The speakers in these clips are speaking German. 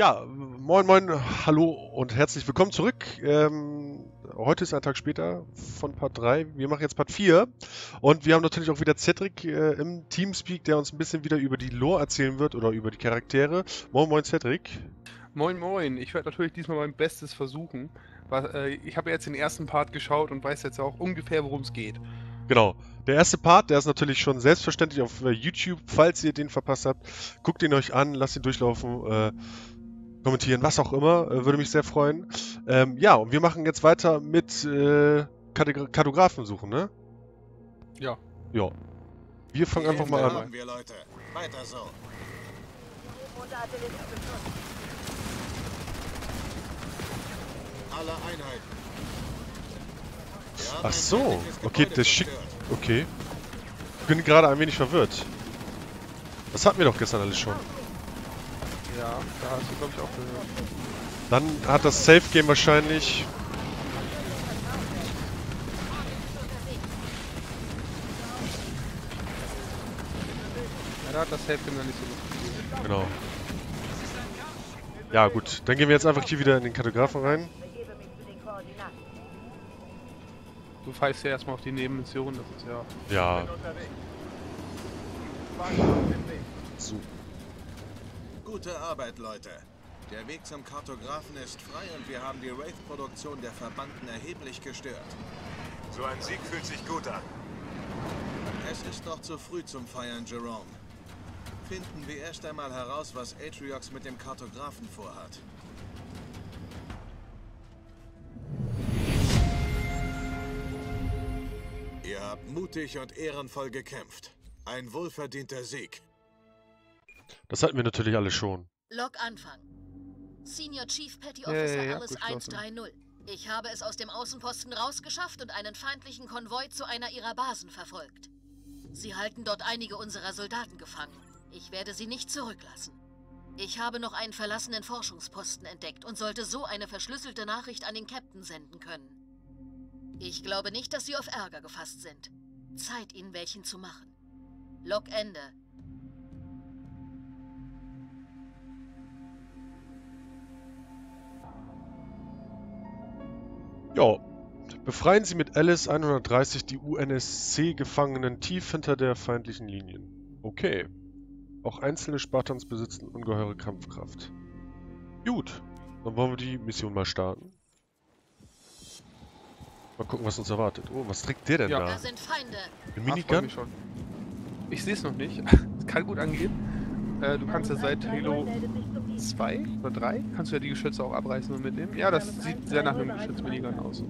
Ja, moin moin, hallo und herzlich willkommen zurück. Heute ist ein Tag später von Part 3. Wir machen jetzt Part 4 und wir haben natürlich auch wieder Cedric im Teamspeak, der uns ein bisschen wieder über die Lore erzählen wird oder über die Charaktere. Moin moin, Cedric. Moin moin, ich werde natürlich diesmal mein Bestes versuchen. Ich habe jetzt den ersten Part geschaut und weiß jetzt auch ungefähr, worum es geht. Genau. Der erste Part, der ist natürlich schon selbstverständlich auf YouTube. Falls ihr den verpasst habt, guckt ihn euch an, lasst ihn durchlaufen, kommentieren, was auch immer. Würde mich sehr freuen. Ja, und wir machen jetzt weiter mit Kartografen suchen, ne? Ja. Ja. Wir fangen einfach mal an. Haben wir, Leute. Weiter so. Alle Einheiten. Ach so, okay, das schickt. Okay. Ich bin gerade ein wenig verwirrt. Das hatten wir doch gestern alles schon. Ja, da hast du, glaube ich, auch gehört. Dann hat das Safe Game wahrscheinlich. Ja, da hat das Safe Game dann nicht so gut. Genau. Ja, gut. Dann gehen wir jetzt einfach hier wieder in den Kartografen rein. Du pfeifst ja erstmal auf die Nebenmission, das ist ja. Ja. So. Gute Arbeit, Leute. Der Weg zum Kartografen ist frei und wir haben die Wraith-Produktion der Verbannten erheblich gestört. So ein Sieg fühlt sich gut an. Es ist noch zu früh zum Feiern, Jerome. Finden wir erst einmal heraus, was Atriox mit dem Kartografen vorhat. Ihr habt mutig und ehrenvoll gekämpft. Ein wohlverdienter Sieg. Das hatten wir natürlich alle schon. Log Anfang. Senior Chief Petty Officer Alice 130. Ich habe es aus dem Außenposten rausgeschafft und einen feindlichen Konvoi zu einer ihrer Basen verfolgt. Sie halten dort einige unserer Soldaten gefangen. Ich werde sie nicht zurücklassen. Ich habe noch einen verlassenen Forschungsposten entdeckt und sollte so eine verschlüsselte Nachricht an den Captain senden können. Ich glaube nicht, dass sie auf Ärger gefasst sind. Zeit, ihnen welchen zu machen. Log Ende. Ja. Befreien Sie mit Alice 130 die UNSC-Gefangenen tief hinter der feindlichen Linie. Okay. Auch einzelne Spartans besitzen ungeheure Kampfkraft. Gut. Dann wollen wir die Mission mal starten. Mal gucken, was uns erwartet. Oh, was trägt der denn da? Da sind Feinde. Eine Minigun? Ach, ich sehe es noch nicht. Das kann gut angehen. Du kannst ja seit Halo 2 oder 3 kannst du ja die Geschütze auch abreißen und mitnehmen. Ja, das sieht sehr nach einem Geschütz-Minigun aus.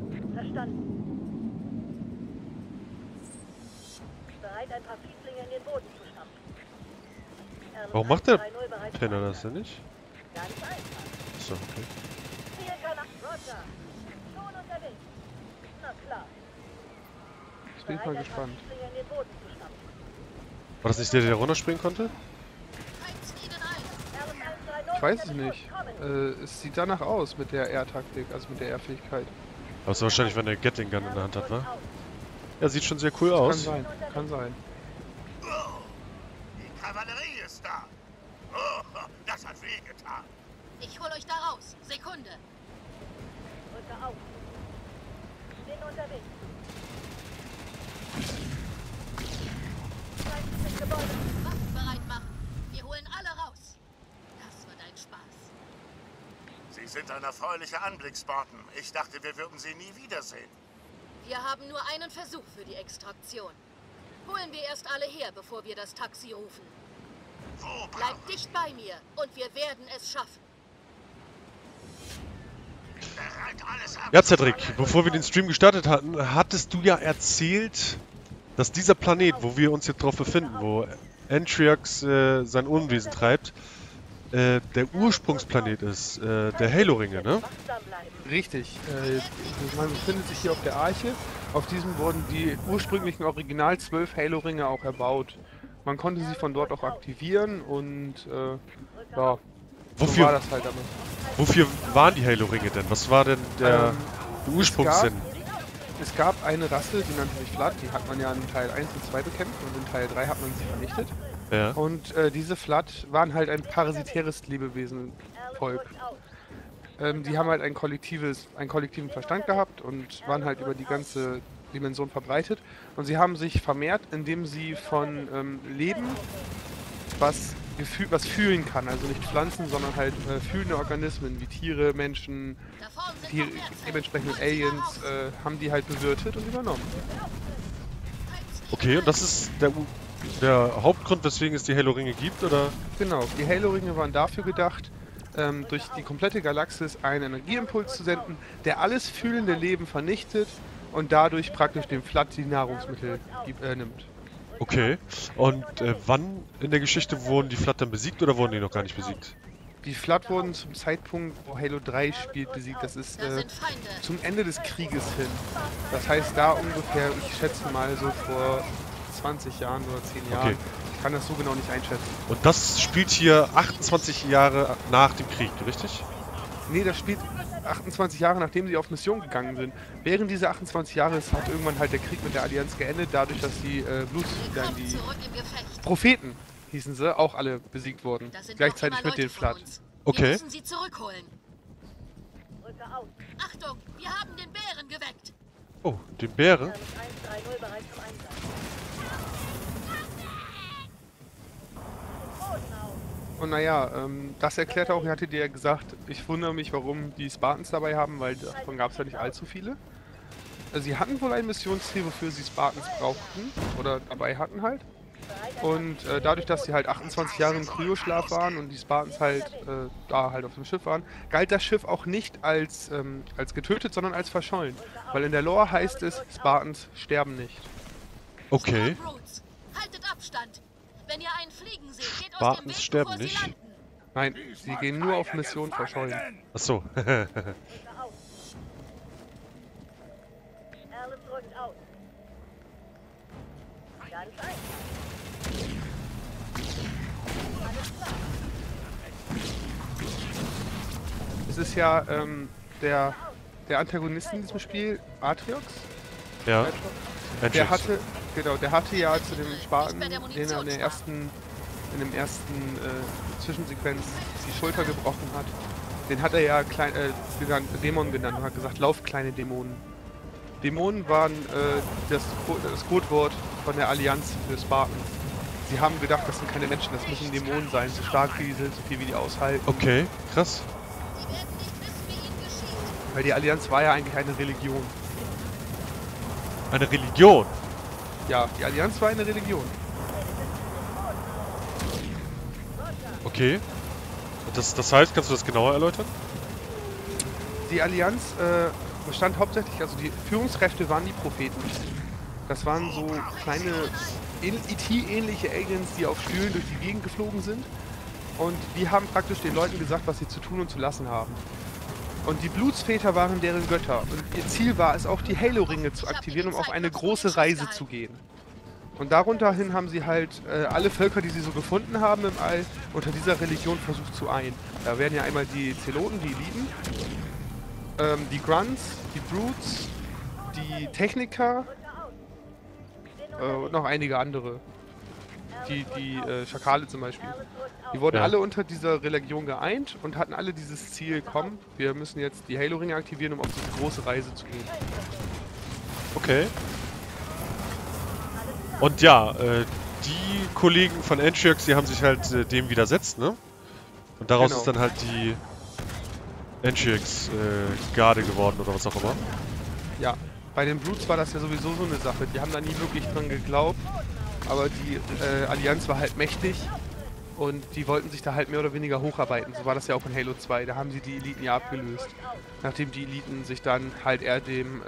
Warum macht der Penner das denn nicht? So, okay. Ich bin mal gespannt. War das nicht der, der runterspringen konnte? Ich weiß es nicht. Es sieht danach aus mit der R-Taktik, also mit der R-Fähigkeit. Aber es war wahrscheinlich, wenn der Gatling Gun in der Hand hat, wa? Ja, sieht schon sehr cool aus. Kann sein, kann sein. Oh, die Kavallerie ist da. Oh, das hat wehgetan. Ich hol euch da raus. Sekunde. Rücke auf. Bin unterwegs. Waffen bereit machen. Wir holen alle raus. Das wird ein Spaß. Sie sind ein erfreulicher Anblick, Spartan. Ich dachte, wir würden sie nie wiedersehen. Wir haben nur einen Versuch für die Extraktion. Holen wir erst alle her, bevor wir das Taxi rufen. Wo? Bleibt dicht bei mir und wir werden es schaffen. Ja, Cedric, bevor wir den Stream gestartet hatten, hattest du ja erzählt, dass dieser Planet, wo wir uns jetzt drauf befinden, wo Atriox sein Unwesen treibt, der Ursprungsplanet ist, der Halo-Ringe, ne? Richtig. Man befindet sich hier auf der Arche. Auf diesem wurden die ursprünglichen Original 12 Halo-Ringe auch erbaut. Man konnte sie von dort auch aktivieren und ja. Wofür, so war das halt damit. Wofür waren die Halo-Ringe denn? Was war denn der Ursprungssinn? Es gab eine Rasse, die nannte sich Flood, die hat man ja in Teil 1 und 2 bekämpft und in Teil 3 hat man sie vernichtet. Ja. Und diese Flood waren halt ein parasitäres Lebewesenvolk. Die haben halt einen kollektiven Verstand gehabt und waren halt über die ganze Dimension verbreitet. Und sie haben sich vermehrt, indem sie von Leben, was fühlen kann, also nicht Pflanzen, sondern halt fühlende Organismen wie Tiere, Menschen, dementsprechend Aliens, haben die halt bewirtet und übernommen. Okay, und das ist der Hauptgrund, weswegen es die Halo-Ringe gibt, oder? Genau, die Halo-Ringe waren dafür gedacht, durch die komplette Galaxis einen Energieimpuls zu senden, der alles fühlende Leben vernichtet und dadurch praktisch dem Flood die Nahrungsmittel nimmt. Okay, und wann in der Geschichte wurden die Flood dann besiegt oder wurden die noch gar nicht besiegt? Die Flood wurden zum Zeitpunkt, wo Halo 3 spielt, besiegt. Das ist zum Ende des Krieges hin. Das heißt, da ungefähr, ich schätze mal so vor 20 Jahren oder 10 Jahren. Okay. Ich kann das so genau nicht einschätzen. Und das spielt hier 28 Jahre nach dem Krieg, richtig? Nee, das spielt 28 Jahre, nachdem sie auf Mission gegangen sind. Während dieser 28 Jahre hat irgendwann halt der Krieg mit der Allianz geendet, dadurch, dass die die Propheten, hießen sie, auch alle besiegt wurden. Gleichzeitig mit den Flood. Okay. Wir müssen sie zurückholen. Achtung, wir haben den Bären geweckt. Oh, den Bären? Und naja, das erklärt auch, ich hatte dir ja gesagt, ich wundere mich, warum die Spartans dabei haben, weil davon gab es ja nicht allzu viele. Sie hatten wohl ein Missionsziel, wofür sie Spartans brauchten oder dabei hatten halt. Und dadurch, dass sie halt 28 Jahre im Kryoschlaf waren und die Spartans halt da halt auf dem Schiff waren, galt das Schiff auch nicht als, als getötet, sondern als verschollen. Weil in der Lore heißt es, Spartans sterben nicht. Okay. Haltet Abstand! Wenn ihr einen fliegen seht, geht aus dem Weg, sterben nicht. Sie landen. Nein, sie gehen nur auf Mission verschollen. Ach so. Es ist ja der Antagonist in diesem Spiel, Atriox. Ja. Der hatte ja zu dem Spaten, den er in der ersten Zwischensequenz die Schulter gebrochen hat, den hat er ja Dämon genannt und hat gesagt, lauf kleine Dämonen. Dämonen waren das Codewort von der Allianz für Spartans. Sie haben gedacht, das sind keine Menschen, das müssen Dämonen sein, so stark wie die sind, so viel wie die aushalten. Okay, krass. Weil die Allianz war ja eigentlich eine Religion. Eine Religion? Ja, die Allianz war eine Religion. Okay. Das heißt, kannst du das genauer erläutern? Die Allianz bestand hauptsächlich, also die Führungskräfte waren die Propheten. Das waren so kleine ET-ähnliche Aliens, die auf Stühlen durch die Gegend geflogen sind. Und die haben praktisch den Leuten gesagt, was sie zu tun und zu lassen haben. Und die Blutsväter waren deren Götter. Und ihr Ziel war es auch, die Halo-Ringe zu aktivieren, um auf eine große Reise zu gehen. Und darunterhin haben sie halt alle Völker, die sie so gefunden haben im All, unter dieser Religion versucht zu ein. Da werden ja einmal die Zeloten, die Eliten, die Grunts, die Brutes, die Techniker und noch einige andere. Die Schakale zum Beispiel. Die wurden alle unter dieser Religion geeint und hatten alle dieses Ziel, komm, wir müssen jetzt die Halo-Ringe aktivieren, um auf diese große Reise zu gehen. Okay. Und ja, die Kollegen von Atriox, die haben sich halt dem widersetzt, ne? Und daraus ist dann halt die Atriox-Garde geworden oder was auch immer. Ja, bei den Brutes war das ja sowieso so eine Sache. Die haben da nie wirklich dran geglaubt. Aber die Allianz war halt mächtig und die wollten sich da halt mehr oder weniger hocharbeiten. So war das ja auch in Halo 2, da haben sie die Eliten ja abgelöst. Nachdem die Eliten sich dann halt eher dem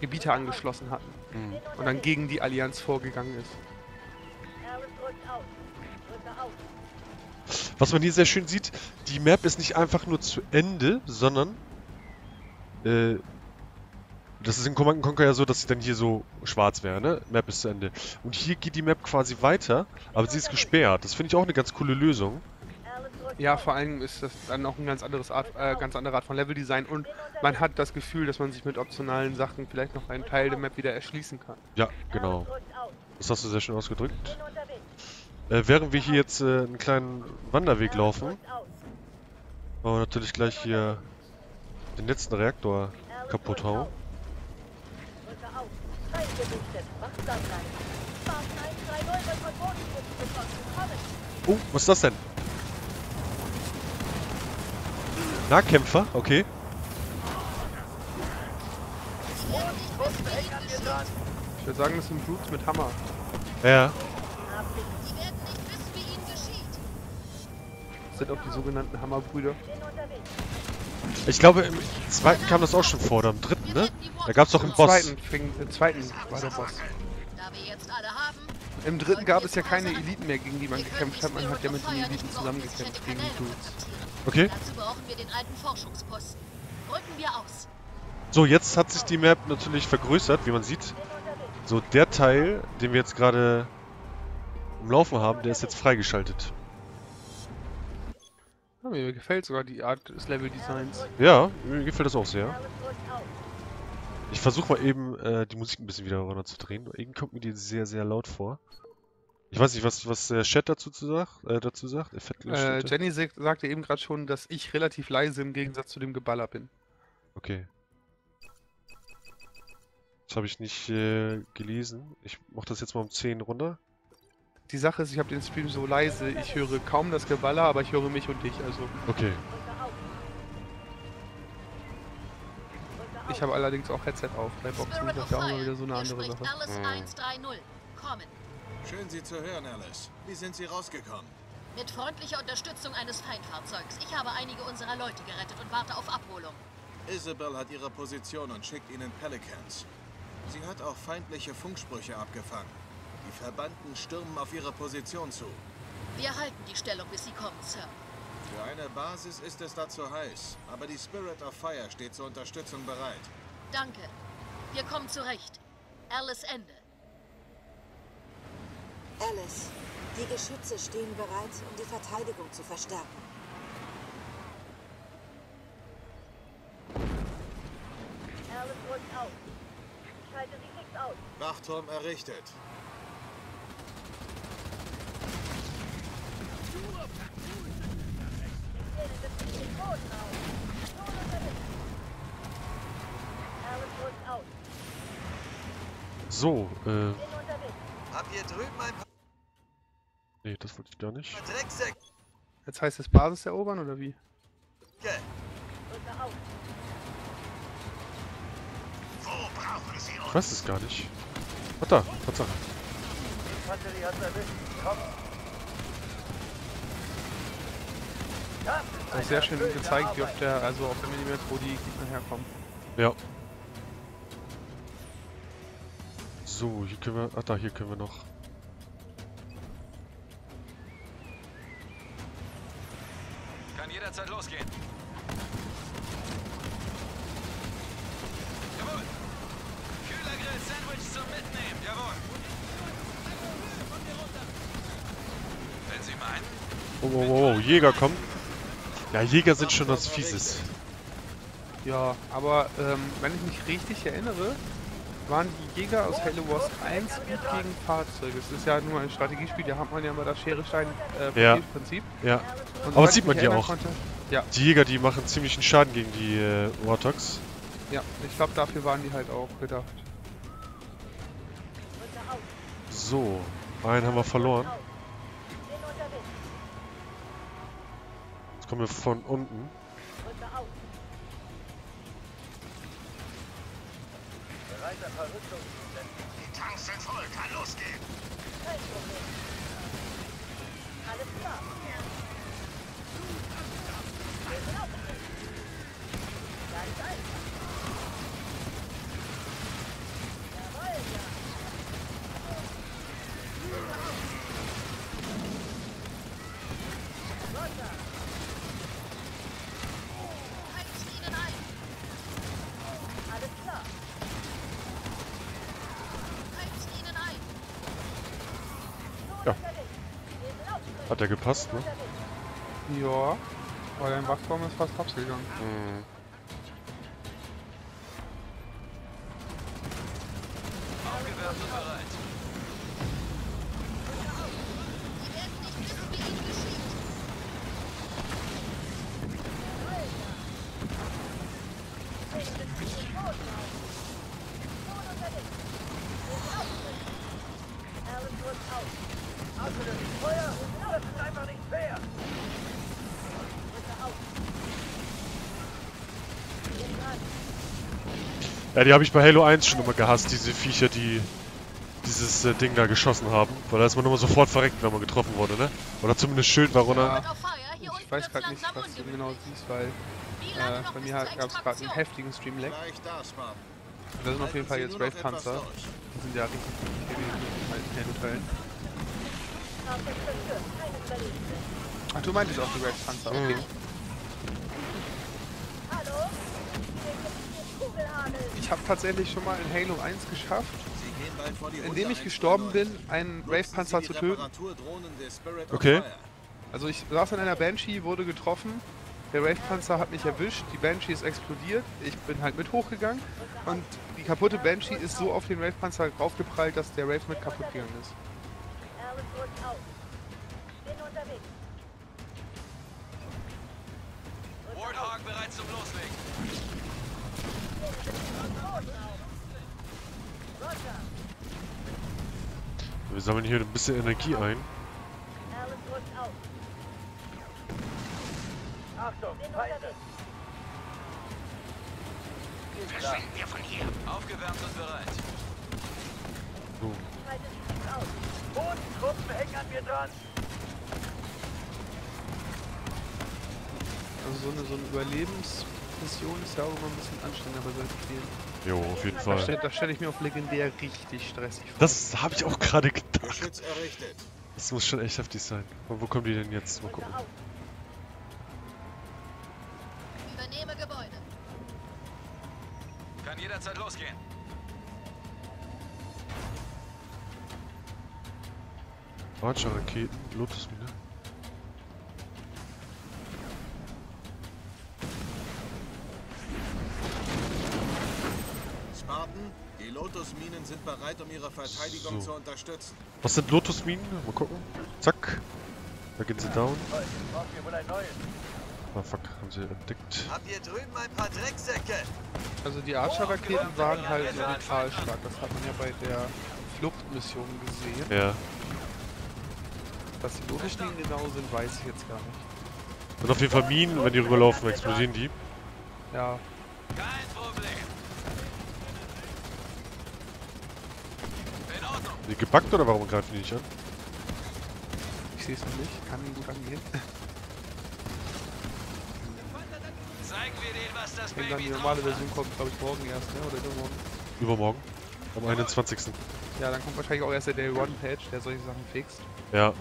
Gebieter angeschlossen hatten und dann gegen die Allianz vorgegangen ist. Was man hier sehr schön sieht, die Map ist nicht einfach nur zu Ende, sondern... das ist in Command & Conquer ja so, dass sie dann hier so schwarz wäre, ne? Map ist zu Ende. Und hier geht die Map quasi weiter, aber sie ist gesperrt. Das finde ich auch eine ganz coole Lösung. Ja, vor allem ist das dann auch eine ganz andere Art von Leveldesign und man hat das Gefühl, dass man sich mit optionalen Sachen vielleicht noch einen Teil der Map wieder erschließen kann. Ja, genau. Das hast du sehr schön ausgedrückt. Während wir hier jetzt einen kleinen Wanderweg laufen, wollen wir natürlich gleich hier den letzten Reaktor kaputt hauen. Oh, was ist das denn? Nahkämpfer, okay. Ich würde sagen, das sind Brutes mit Hammer. Ja. Das sind auch die sogenannten Hammerbrüder. Ich glaube, im zweiten kam das auch schon vor, oder im dritten, ne? Da gab's doch einen Boss. Im zweiten war der Boss. Im dritten gab es ja keine Eliten mehr, gegen die man gekämpft hat. Man hat ja mit den Eliten zusammengekämpft, gegen die Brutes. Okay. Dazu brauchen wir den alten Forschungsposten. Rücken wir aus. So, jetzt hat sich die Map natürlich vergrößert, wie man sieht. So, der Teil, den wir jetzt gerade im Laufen haben, der ist jetzt freigeschaltet. Ja, mir gefällt sogar die Art des Level-Designs. Ja, mir gefällt das auch sehr. Ich versuche mal eben die Musik ein bisschen wieder runterzudrehen. Irgendwie kommt mir die sehr, sehr laut vor. Ich weiß nicht, was der Chat dazu sagt. Jenny sagte eben gerade schon, dass ich relativ leise im Gegensatz zu dem Geballer bin. Okay. Das habe ich nicht gelesen. Ich mache das jetzt mal um 10 runter. Die Sache ist, ich habe den Stream so leise, ich höre kaum das Geballer, aber ich höre mich und dich, also... Okay. Ich habe allerdings auch Headset auf, bei Boxen, das ist ja auch immer wieder so eine andere Sache. Alice 130. Kommen. Schön, Sie zu hören, Alice. Wie sind Sie rausgekommen? Mit freundlicher Unterstützung eines Feindfahrzeugs. Ich habe einige unserer Leute gerettet und warte auf Abholung. Isabel hat ihre Position und schickt ihnen Pelicans. Sie hat auch feindliche Funksprüche abgefangen. Die Verbanden stürmen auf ihre Position zu. Wir halten die Stellung, bis sie kommen, Sir. Für eine Basis ist es dazu heiß, aber die Spirit of Fire steht zur Unterstützung bereit. Danke. Wir kommen zurecht. Alice, Ende. Alice, die Geschütze stehen bereit, um die Verteidigung zu verstärken. Alice rückt auf. Ich halte sie fix aus. Wachturm errichtet. So, Habt ihr drüben ein paar... Nee, das wollte ich gar nicht. Jetzt heißt es Basis erobern, oder wie? Okay. Ich weiß es gar nicht. Was da? Was da? Die Batterie hat erwischt. Komm. Das ist sehr schön gezeigt, wie auf der, also auf der Minimap, wo die Gegner herkommen. Ja. So, hier können wir, ach da, hier können wir noch. Kann jederzeit losgehen. Jawohl. Kühlergrill Sandwich zum Mitnehmen, jawohl. Wenn Sie meinen. Oh, Jäger kommen. Ja, Jäger sind schon was Fieses. Ja, aber wenn ich mich richtig erinnere, waren die Jäger aus Halo Wars 1 gut gegen Fahrzeuge. Es ist ja nur ein Strategiespiel, da hat man ja immer das Schere-Stein-Prinzip. Ja. Und aber das sieht man ja auch. Ja. Die Jäger, die machen ziemlichen Schaden gegen die Warthogs. Ja, ich glaube, dafür waren die halt auch gedacht. So, einen haben wir verloren. Kommen wir von unten. Die Tanks sind voll, kann losgehen. Alles klar. Hat der gepasst, ne? Ja, weil dein Wachturm ist fast hops gegangen. Mhm. Ja, die habe ich bei Halo 1 schon immer gehasst, diese Viecher, die dieses Ding da geschossen haben. Weil da ist man immer sofort verreckt, wenn man getroffen wurde, ne? Oder zumindest Schild war runter. Ja, ich weiß gerade nicht, was du genau siehst, weil bei mir gab es gerade einen heftigen Streamlag. Da sind auf jeden Fall jetzt Wraith-Panzer. Die sind ja richtig gut gewesen in alten Halo-Teilen. Ach, du meintest auch die Wraith-Panzer, okay. Ich habe tatsächlich schon mal in Halo 1 geschafft, indem ich gestorben bin, einen Wraith-Panzer zu töten. Okay. Also ich saß in einer Banshee, wurde getroffen, der Wraith-Panzer hat mich erwischt, die Banshee ist explodiert, ich bin halt mit hochgegangen und die kaputte Banshee ist so auf den Wraith-Panzer draufgeprallt, dass der Wraith mit kaputt gegangen ist. Warthog bereit zum Loslegen. Wir sammeln hier ein bisschen Energie ein. Achtung, Feinde! Verschwinden wir von hier! Aufgewärmt und bereit! Bodentruppen hängen an mir dran! Also so eine Überlebensmission ist ja auch immer ein bisschen anstrengend, aber sollte gehen. Jo, auf jeden Fall. Da stelle ich mir auf legendär richtig stressig vor. Das habe ich auch gerade gedacht. Das muss schon echt heftig sein. Und wo kommen die denn jetzt? Mal gucken. Übernehme Gebäude. Kann jederzeit losgehen. Archer-Raketen, Lotusmine. Die Lotusminen sind bereit, um ihre Verteidigung zu unterstützen. Was sind Lotusminen? Mal gucken. Zack. Da gehen sie down. Ah fuck, haben sie entdeckt. Habt ihr drüben ein paar Drecksäcke? Also die Archer-Raketen waren halt mental stark. Das hat man ja bei der Fluchtmission gesehen. Ja. Dass die Lotusminen genau sind, weiß ich jetzt gar nicht. Und auf jeden Fall Minen, wenn die rüberlaufen, explodieren die. Ja. Kein Problem. Gebackt oder warum greifen die nicht an? Ich sehe es noch nicht, kann ihn gut angehen. Zeigen wir denen, was das Baby drauf hat. Die normale Version kommt, glaube ich, morgen erst, ne? Oder übermorgen? Übermorgen? Am 21. Ja, dann kommt wahrscheinlich auch erst der Day One Patch, der solche Sachen fixt. Ja.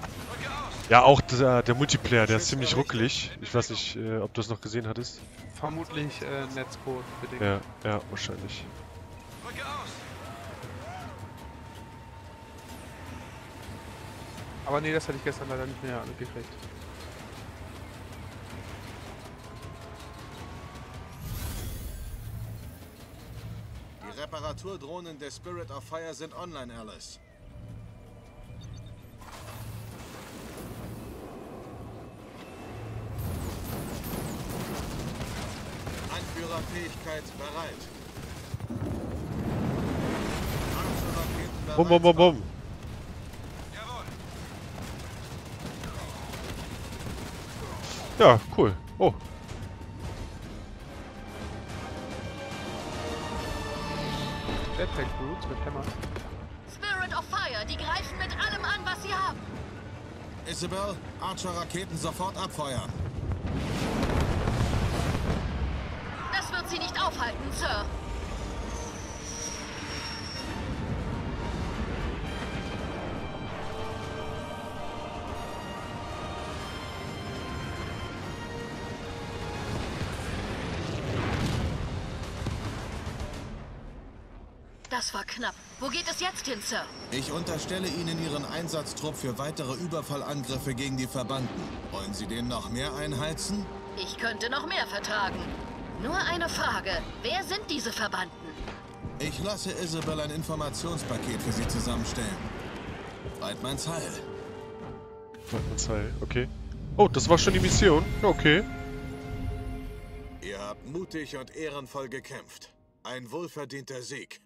Ja, auch der Multiplayer, der ist ziemlich ruckelig. Ich weiß nicht, ob du es noch gesehen hattest. Vermutlich Netzcode bedingt. Ja, ja, wahrscheinlich. Aber nee, das hatte ich gestern leider nicht mehr mitgekriegt. Die Reparaturdrohnen der Spirit of Fire sind online, Alice. Anführerfähigkeit bereit. Anführerfähigkeit bereit. Bum, bum, bum, bum. Ja, cool. Oh. Jetpack Brutes mit Hämmern. Spirit of Fire, die greifen mit allem an, was sie haben. Isabel, Archer-Raketen sofort abfeuern. Das wird sie nicht aufhalten, Sir. Das war knapp. Wo geht es jetzt hin, Sir? Ich unterstelle Ihnen Ihren Einsatztrupp für weitere Überfallangriffe gegen die Verbannten. Wollen Sie den noch mehr einheizen? Ich könnte noch mehr vertragen. Nur eine Frage. Wer sind diese Verbannten? Ich lasse Isabel ein Informationspaket für Sie zusammenstellen. Weidmanns Heil. Weidmanns Heil, okay. Oh, das war schon die Mission. Okay. Ihr habt mutig und ehrenvoll gekämpft. Ein wohlverdienter Sieg.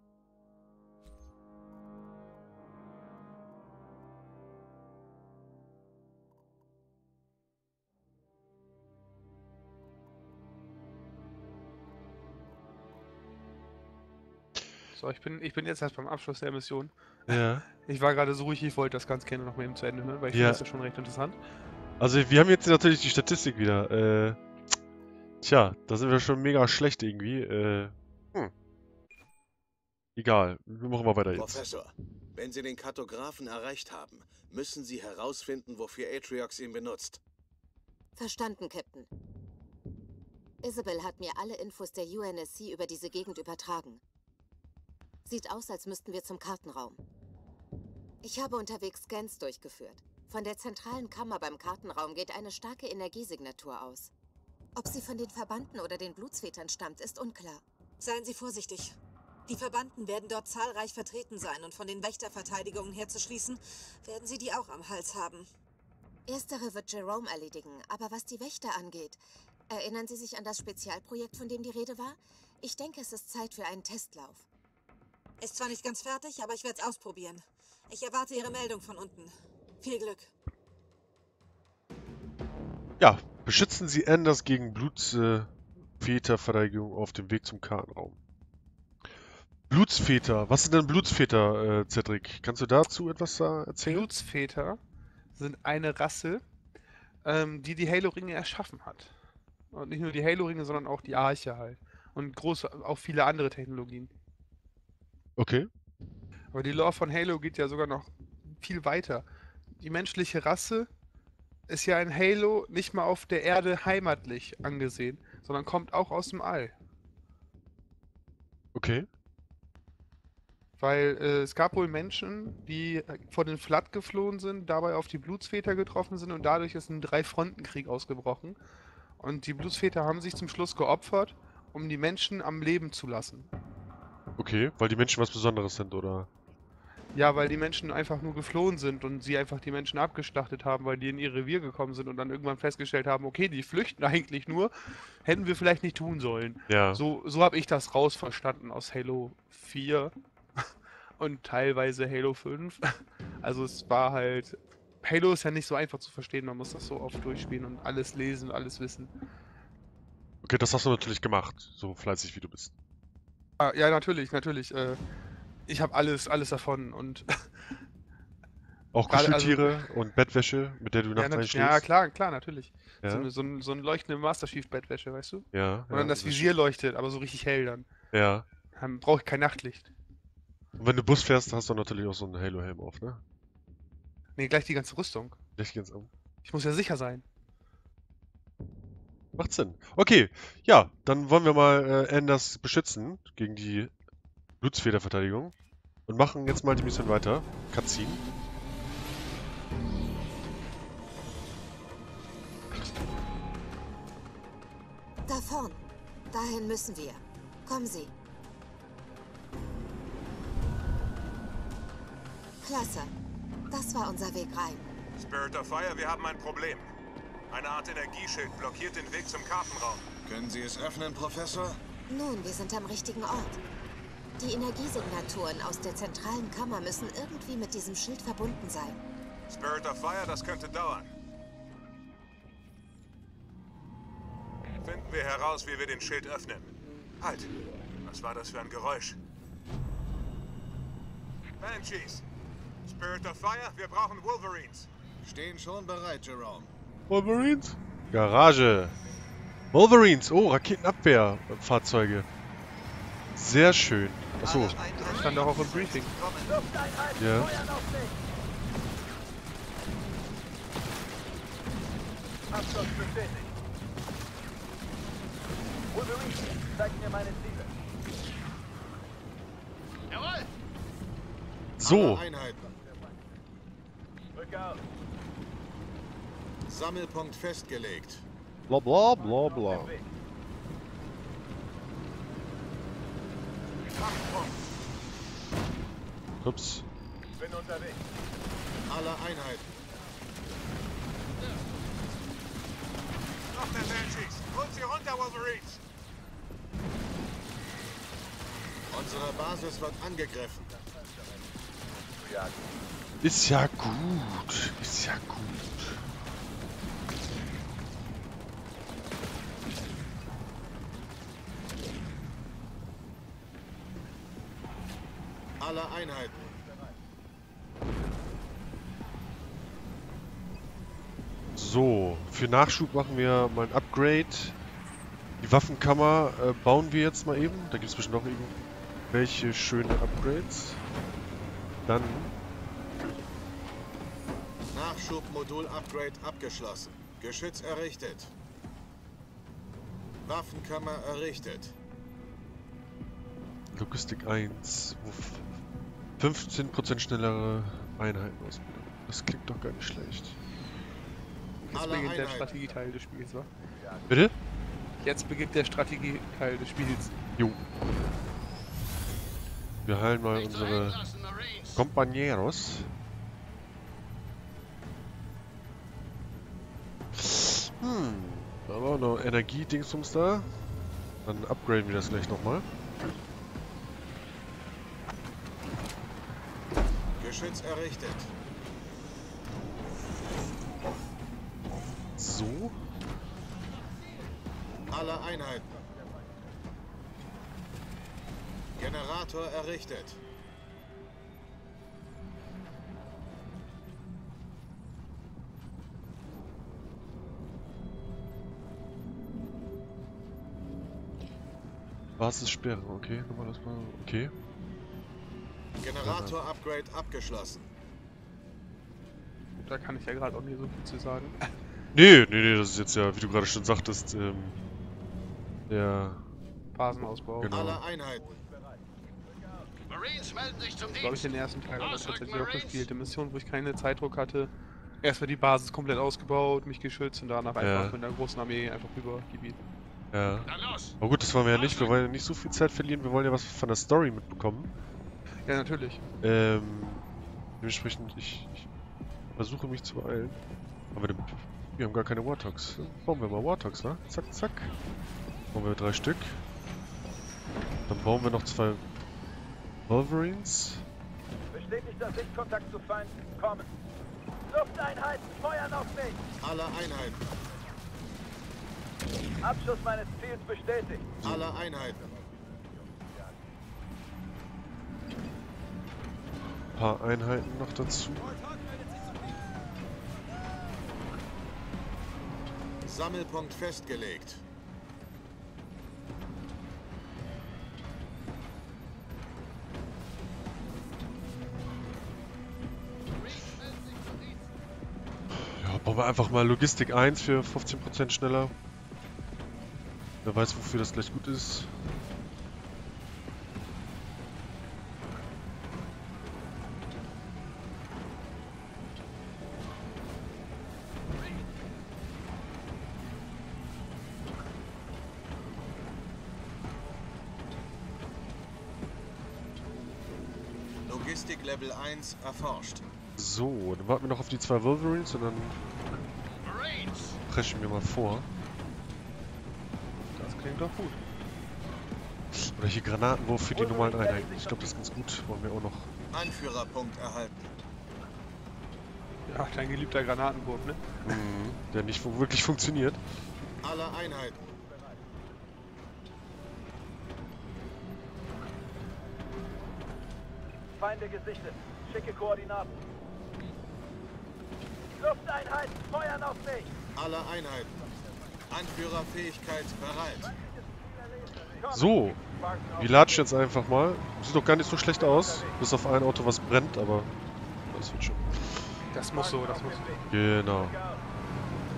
So, ich bin jetzt erst beim Abschluss der Mission. Ja. Ich war gerade so ruhig, ich wollte das ganz gerne noch mal eben zu Ende hören, weil ich finde das ja schon recht interessant. Also wir haben jetzt natürlich die Statistik wieder. Tja, da sind wir schon mega schlecht irgendwie. Egal, wir machen mal weiter jetzt. Professor, wenn Sie den Kartografen erreicht haben, müssen Sie herausfinden, wofür Atriox ihn benutzt. Verstanden, Captain. Isabel hat mir alle Infos der UNSC über diese Gegend übertragen. Sieht aus, als müssten wir zum Kartenraum. Ich habe unterwegs Scans durchgeführt. Von der zentralen Kammer beim Kartenraum geht eine starke Energiesignatur aus. Ob sie von den Verbannten oder den Blutsvätern stammt, ist unklar. Seien Sie vorsichtig. Die Verbannten werden dort zahlreich vertreten sein und von den Wächterverteidigungen herzuschließen, werden sie die auch am Hals haben. Erstere wird Jerome erledigen, aber was die Wächter angeht, erinnern Sie sich an das Spezialprojekt, von dem die Rede war? Ich denke, es ist Zeit für einen Testlauf. Ist zwar nicht ganz fertig, aber ich werde es ausprobieren. Ich erwarte Ihre Meldung von unten. Viel Glück. Ja, beschützen Sie Anders gegen Blutsväterverteidigung auf dem Weg zum Kartenraum. Blutsväter. Was sind denn Blutsväter, Cedric? Kannst du dazu etwas erzählen? Blutsväter sind eine Rasse, die Halo-Ringe erschaffen hat. Und nicht nur die Halo-Ringe, sondern auch die Arche halt. Und auch viele andere Technologien. Okay. Aber die Lore von Halo geht ja sogar noch viel weiter. Die menschliche Rasse ist ja in Halo nicht mal auf der Erde heimatlich angesehen, sondern kommt auch aus dem All. Okay. Weil es gab wohl Menschen, die vor den Flood geflohen sind, dabei auf die Blutsväter getroffen sind und dadurch ist ein Drei-Fronten-Krieg ausgebrochen. Und die Blutsväter haben sich zum Schluss geopfert, um die Menschen am Leben zu lassen. Okay, weil die Menschen was Besonderes sind, oder? Ja, weil die Menschen einfach nur geflohen sind und sie einfach die Menschen abgeschlachtet haben, weil die in ihr Revier gekommen sind und dann irgendwann festgestellt haben, okay, die flüchten eigentlich nur, hätten wir vielleicht nicht tun sollen. Ja. So habe ich das rausverstanden aus Halo 4 und teilweise Halo 5. Also es war halt... Halo ist ja nicht so einfach zu verstehen, man muss das so oft durchspielen und alles lesen, alles wissen. Okay, das hast du natürlich gemacht, so fleißig wie du bist. Ja, natürlich, natürlich. Ich habe alles davon und... Auch Kuscheltiere und Bettwäsche, mit der du nachts einschläfst? Ja, klar, natürlich. Ja. So eine leuchtende Master Chief-Bettwäsche, weißt du? Ja. Und dann das Visier leuchtet, aber so richtig hell dann. Ja. Dann brauche ich kein Nachtlicht. Und wenn du Bus fährst, hast du natürlich auch so einen Halo-Helm auf, ne? Ne, gleich die ganze Rüstung. Ich muss ja sicher sein. Macht Sinn. Okay, ja, dann wollen wir mal Anders beschützen gegen die Blutsväterverteidigung und machen jetzt mal die Mission weiter. Cutscene. Da vorn. Dahin müssen wir. Kommen Sie. Klasse. Das war unser Weg rein. Spirit of Fire, wir haben ein Problem. Eine Art Energieschild blockiert den Weg zum Kartenraum. Können Sie es öffnen, Professor? Nun, wir sind am richtigen Ort. Die Energiesignaturen aus der zentralen Kammer müssen irgendwie mit diesem Schild verbunden sein. Spirit of Fire, das könnte dauern. Finden wir heraus, wie wir den Schild öffnen. Halt! Was war das für ein Geräusch? Banshees! Spirit of Fire, wir brauchen Wolverines. Stehen schon bereit, Jerome. Wolverines? Garage. Wolverines. Oh, Raketenabwehrfahrzeuge. Sehr schön. Achso. Das stand auch im Briefing. Ja. Abschuss bestätigt. Wolverines, zeig mir meine Ziele. Jawohl! So. Sammelpunkt festgelegt. Bla bla bla bla. Ups. Ich bin unterwegs. Alle Einheiten. Noch der Banshees. Holt sie runter, Wolverines. Unsere Basis wird angegriffen. Ist ja gut. Ist ja gut. Alle Einheiten. So, für Nachschub machen wir mal ein Upgrade. Die Waffenkammer bauen wir jetzt mal eben. Da gibt es bestimmt noch irgendwelche schöne Upgrades. Dann. Nachschubmodul-Upgrade abgeschlossen. Geschütz errichtet. Waffenkammer errichtet. Logistik 1. 15% schnellere Einheiten ausbilden. Das klingt doch gar nicht schlecht. Jetzt beginnt der Strategieteil des Spiels, wa? Bitte? Jetzt beginnt der Strategieteil des Spiels. Jo. Wir heilen mal unsere Compañeros. Da war auch noch Energie-Dingsums da. Dann upgraden wir das gleich nochmal. Geschütz errichtet. So. Alle Einheiten. Generator errichtet. Basissperre, okay, nochmal das mal, okay. Generator-Upgrade abgeschlossen. Da kann ich ja gerade auch nicht so viel zu sagen. Nee, das ist jetzt ja, wie du gerade schon sagtest, der Phasenausbau. Genau. Alle Einheiten. Ich glaube, ich den ersten Teil habe ich tatsächlich auch gespielt. Die Mission, wo ich keine Zeitdruck hatte. Erstmal die Basis komplett ausgebaut, mich geschützt und danach einfach mit einer großen Armee einfach rüber Gebiet. Ja. Aber gut, das wollen wir ja nicht. Wir wollen ja nicht so viel Zeit verlieren. Wir wollen ja was von der Story mitbekommen. Ja, natürlich. Dementsprechend, ich versuche mich zu beeilen. Aber wir haben gar keine Warthogs. Bauen wir mal Warthogs, ne? Zack, zack. Bauen wir 3 Stück. Dann bauen wir noch 2 Wolverines. Bestätigt, dass Sichtkontakt zu Feinden kommen. Lufteinheiten feuern auf mich! Alle Einheiten. Abschuss meines Ziels bestätigt. Alle Einheiten. Ein paar Einheiten noch dazu. Sammelpunkt festgelegt. Ja, bauen wir einfach mal Logistik 1 für 15% schneller. Wer weiß, wofür das gleich gut ist. Logistik Level 1 erforscht. So, dann warten wir noch auf die 2 Wolverines und dann preschen wir mal vor. Das klingt doch gut. Oder hier Granatenwurf für die normalen Einheiten. Ich glaube, das ist ganz gut. Wollen wir auch noch. Anführerpunkt erhalten. Ja, dein geliebter Granatenwurf, ne? Der nicht wirklich funktioniert. Alle Einheiten. Feinde gesichtet. Schicke Koordinaten. Lufteinheiten feuern auf mich. Alle Einheiten. Anführerfähigkeit bereit. So. Wir latschen jetzt einfach mal. Sieht doch gar nicht so schlecht aus. Bis auf ein Auto, was brennt, aber das wird schon. Das muss so, das muss so. Genau.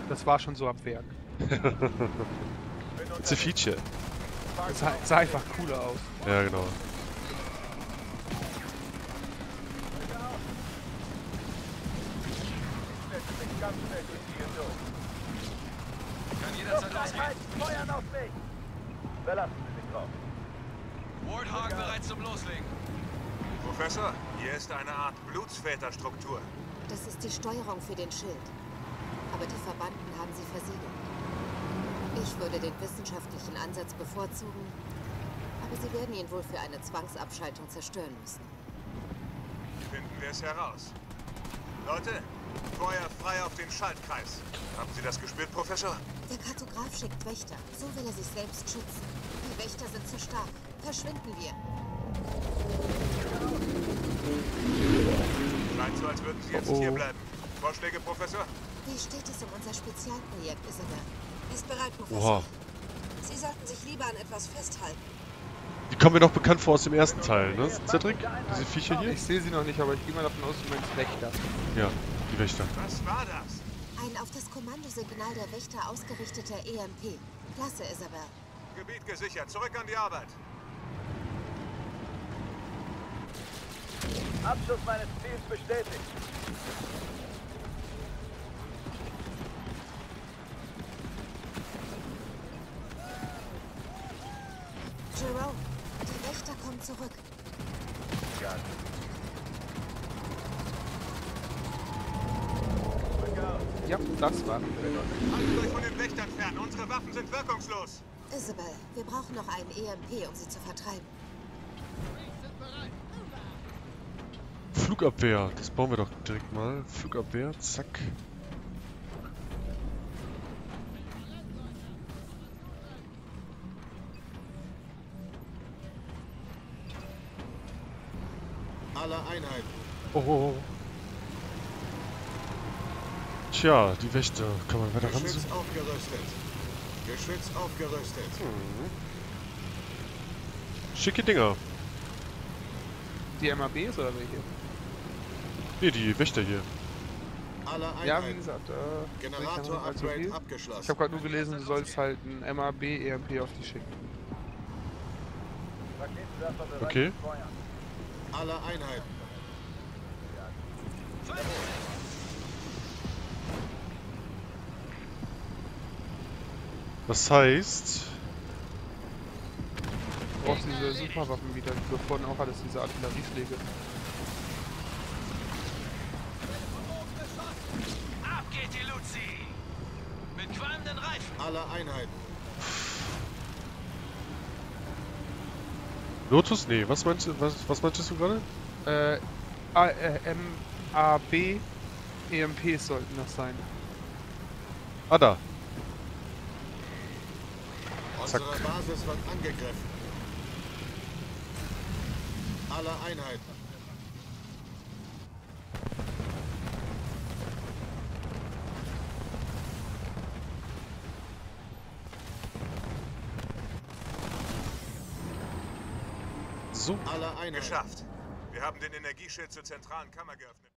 Das war schon so am Werk. Das ist ein Feature. Das sah einfach cooler aus. Ja, genau. Kann jederzeit losgehen. Feuern auf mich! Verlassen Sie sich drauf. Warthog bereit zum Loslegen. Professor, hier ist eine Art Blutsvater-Struktur. Das ist die Steuerung für den Schild. Aber die Verbanden haben sie versiegelt. Ich würde den wissenschaftlichen Ansatz bevorzugen, aber Sie werden ihn wohl für eine Zwangsabschaltung zerstören müssen. Finden wir es heraus. Leute, Feuer frei auf den Schaltkreis. Haben Sie das gespürt, Professor? Der Kartograf schickt Wächter. So will er sich selbst schützen. Die Wächter sind zu stark. Verschwinden wir. Scheint so, als würden Sie jetzt hier bleiben. Vorschläge, Professor? Wie steht es um unser Spezialprojekt, Isabel? Ist bereit, Professor. Oha. Sie sollten sich lieber an etwas festhalten. Die kommen mir doch bekannt vor aus dem ersten Teil, ne? Cedric? Diese Viecher hier? Ich sehe sie noch nicht, aber ich gehe mal davon aus, du meinst Wächter. Ja, die Wächter. Was war das? Ein auf das Kommandosignal der Wächter ausgerichteter EMP. Klasse, Isabel. Gebiet gesichert. Zurück an die Arbeit. Abschluss meines Ziels bestätigt. Jerome, die Wächter kommen zurück. Ja. Ja, das war. Haltet euch von den Wächtern fern. Unsere Waffen sind wirkungslos. Isabel, wir brauchen noch einen EMP, um sie zu vertreiben. Flugabwehr, das bauen wir doch direkt mal. Flugabwehr, zack. Alle Einheiten. Oh. Tja, die Wächter, kann man weiter ranziehen. Geschütz aufgerüstet. Geschütz aufgerüstet. Schicke Dinger. Die MABs oder welche? Nee, die Wächter hier. Alle Einheiten. Ja, wie gesagt, Generator-Upgrade abgeschlossen. Ich habe gerade nur gelesen, du sollst halt ein MAB-EMP auf die schicken. Okay. Alle Einheiten. Das heißt... Du brauchst diese Superwaffen wieder, die du vorhin auch hattest, diese Artillerieschläge. Ab geht die Luzi! Mit qualmenden Reifen! Alle Einheiten. Lotus? Nee, was meintest du gerade? MAB EMPs sollten das sein. Ah, da. Zack. Unsere Basis wird angegriffen. Alle Einheiten. So. Alle Einheiten. Geschafft. Wir haben den Energieschild zur zentralen Kammer geöffnet.